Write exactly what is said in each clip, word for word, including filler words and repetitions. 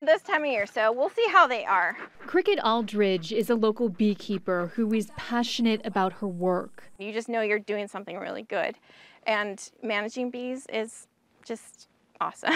this time of year, so we'll see how they are. Cricket Aldridge is a local beekeeper who is passionate about her work. You just know you're doing something really good, and managing bees is just awesome.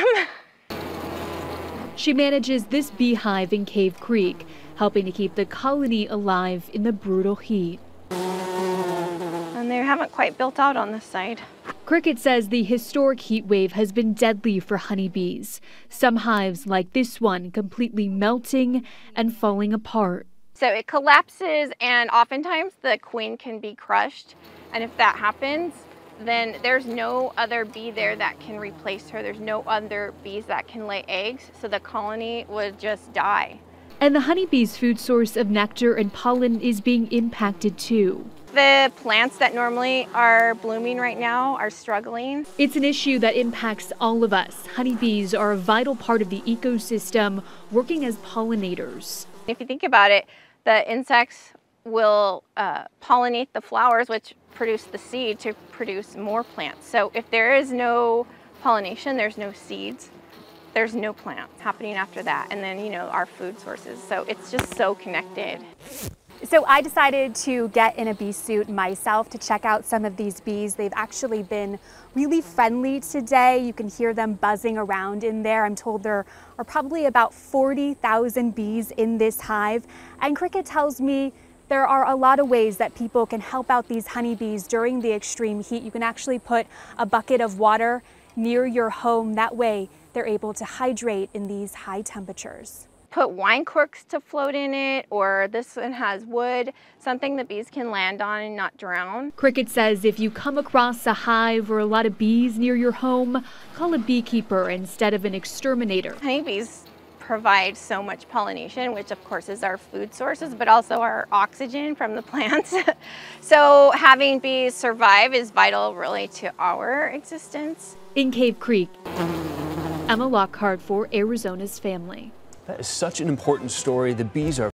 She manages this beehive in Cave Creek, helping to keep the colony alive in the brutal heat. And they haven't quite built out on this side. Cricket says the historic heat wave has been deadly for honeybees. Some hives like this one completely melting and falling apart. So it collapses, and oftentimes the queen can be crushed. And if that happens, then there's no other bee there that can replace her. There's no other bees that can lay eggs, so the colony would just die. And the honeybee's food source of nectar and pollen is being impacted too. The plants that normally are blooming right now are struggling. It's an issue that impacts all of us. Honeybees are a vital part of the ecosystem, working as pollinators. If you think about it, the insects will uh, pollinate the flowers, which produce the seed to produce more plants. So if there is no pollination, there's no seeds, there's no plants happening after that. And then, you know, our food sources. So it's just so connected. So I decided to get in a bee suit myself to check out some of these bees. They've actually been really friendly today. You can hear them buzzing around in there. I'm told there are probably about forty thousand bees in this hive. And Cricket tells me there are a lot of ways that people can help out these honeybees during the extreme heat. You can actually put a bucket of water near your home. That way they're able to hydrate in these high temperatures. Put wine corks to float in it, or this one has wood, something the bees can land on and not drown. Cricket says if you come across a hive or a lot of bees near your home, call a beekeeper instead of an exterminator. Honeybees provide so much pollination, which of course is our food sources, but also our oxygen from the plants. So having bees survive is vital really to our existence. In Cave Creek, Emma Lockhart for Arizona's Family. That is such an important story. The bees are